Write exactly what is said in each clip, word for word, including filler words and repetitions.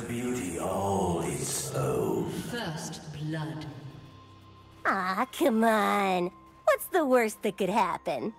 the beauty all its own. First blood. Ah, come on. What's the worst that could happen?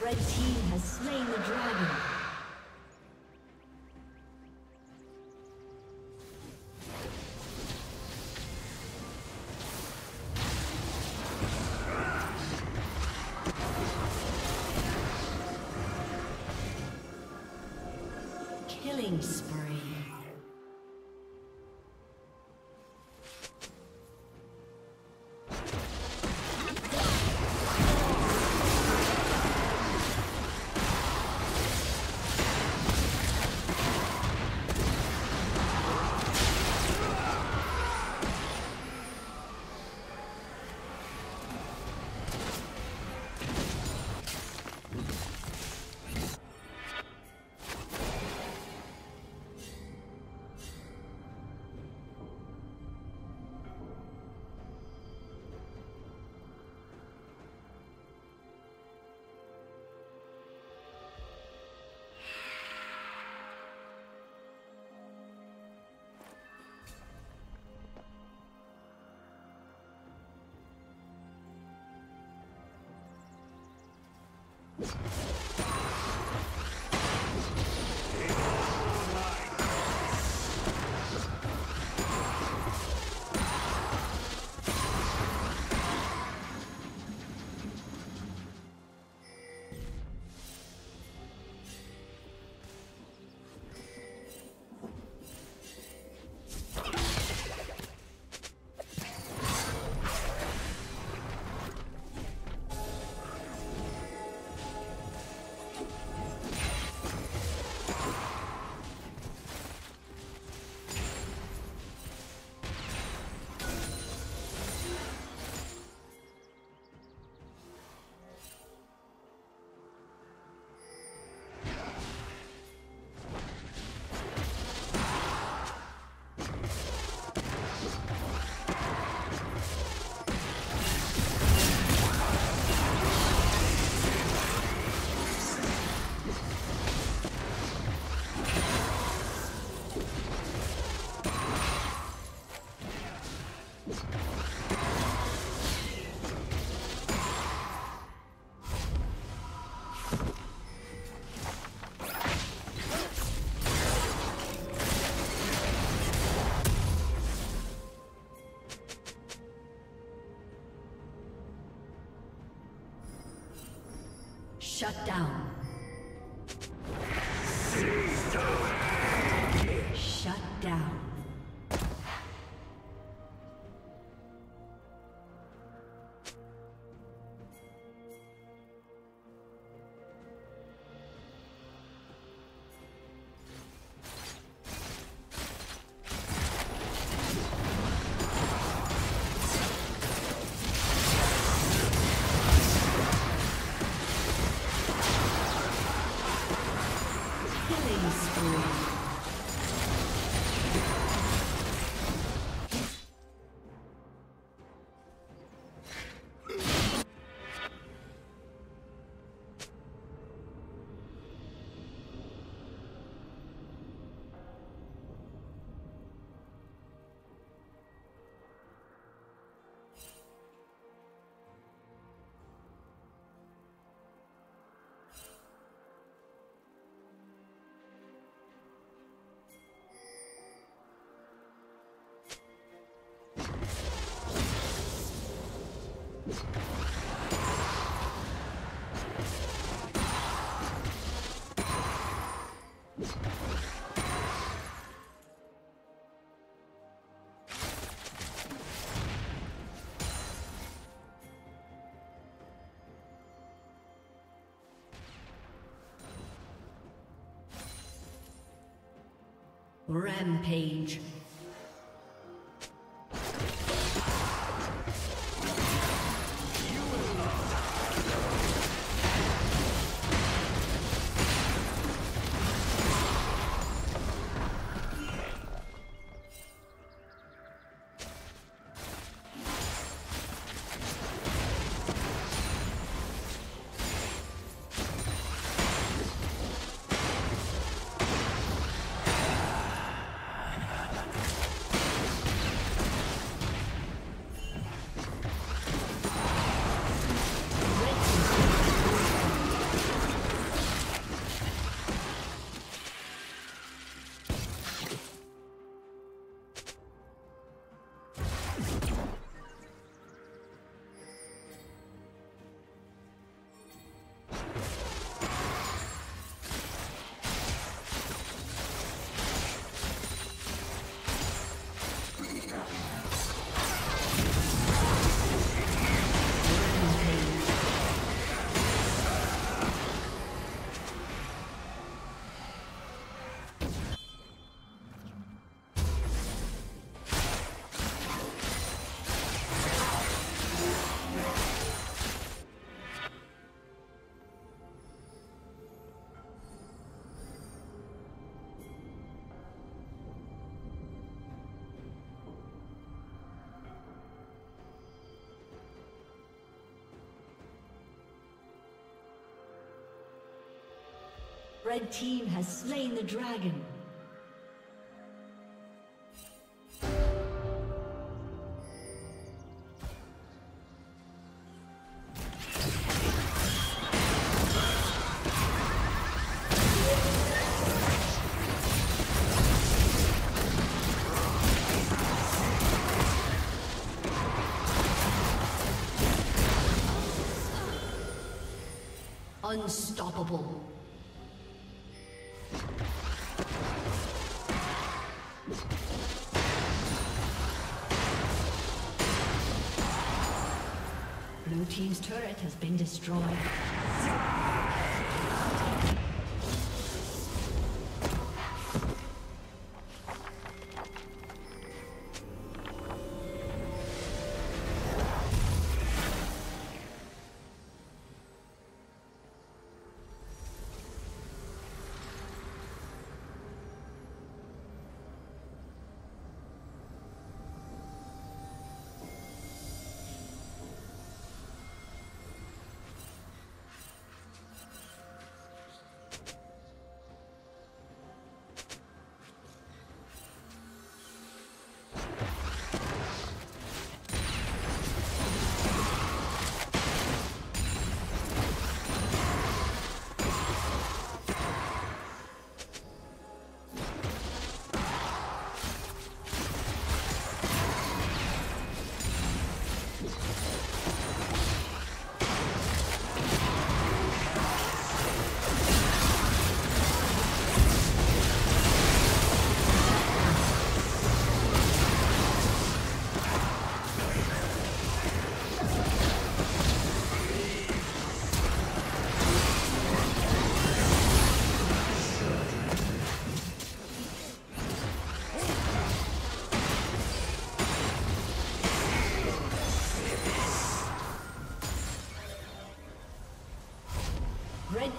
Red team has slain the dragon. Killing spree. Shut down. Shut down. Rampage. Red team has slain the dragon. Unstoppable. Blue team's turret has been destroyed. Red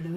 Blue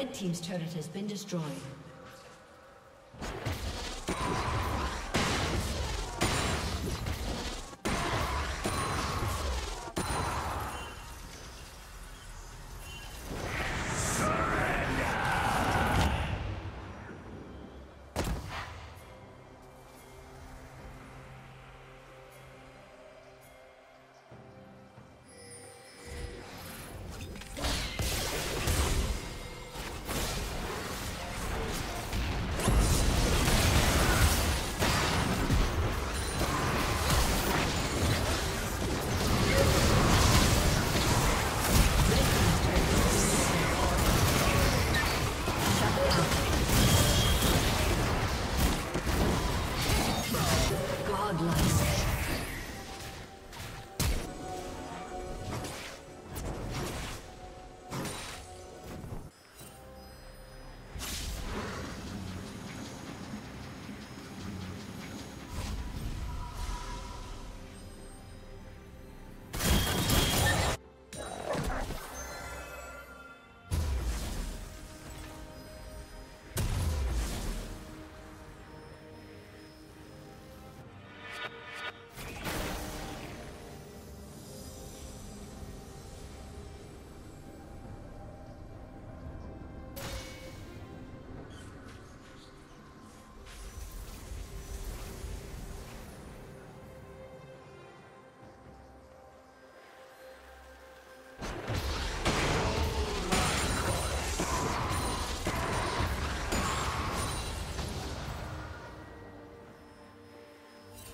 Red team's turret has been destroyed.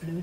Blue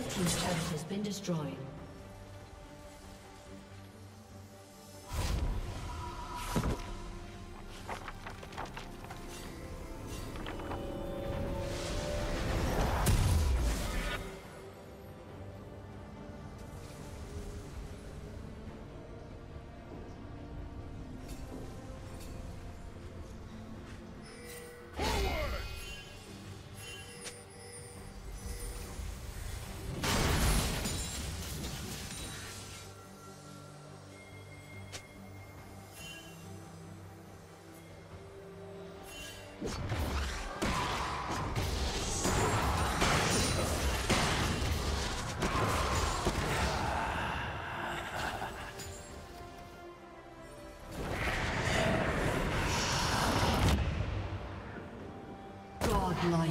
Red team's turret has been destroyed. Like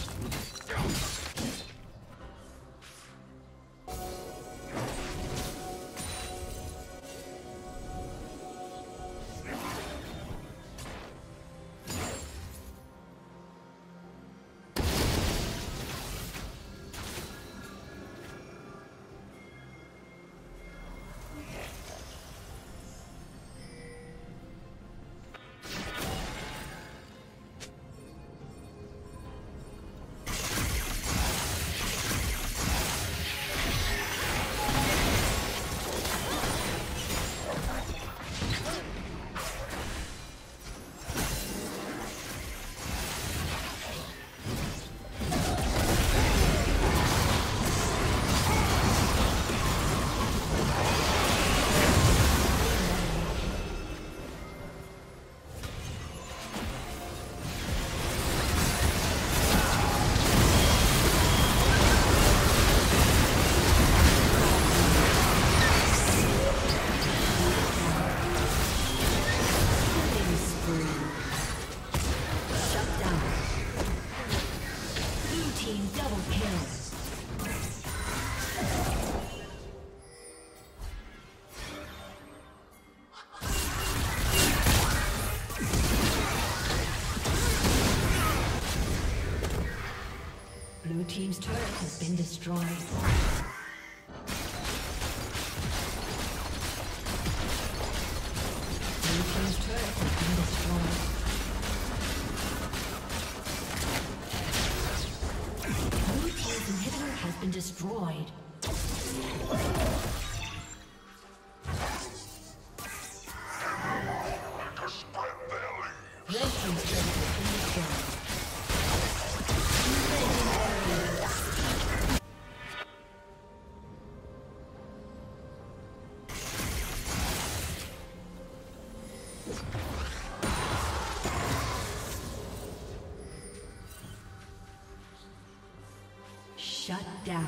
turret has been destroyed. Destroyed. Shut down.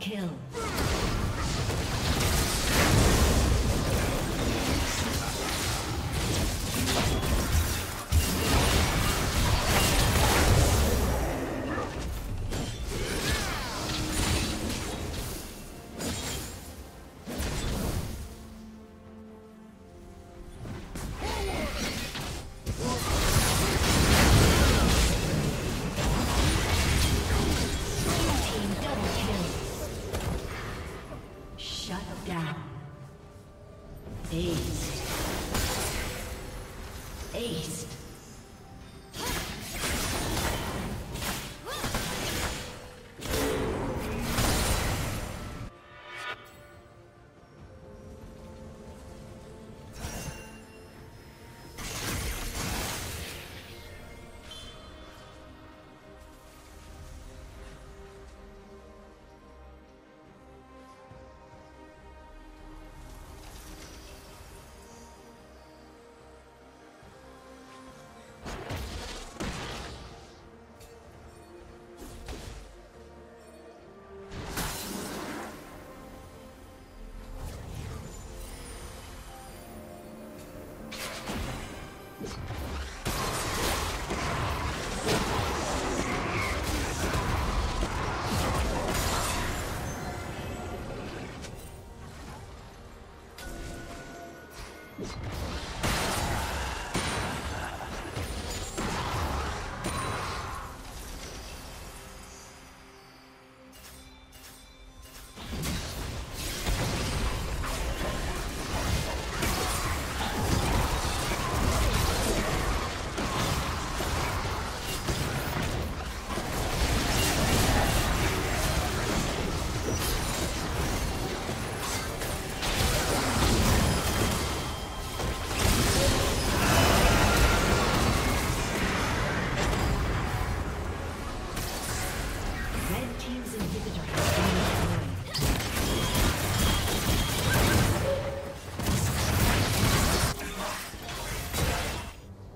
Kill.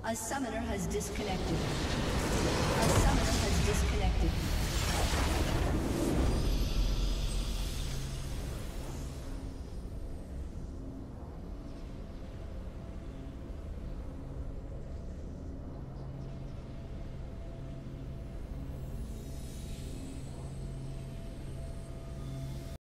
A summoner has disconnected.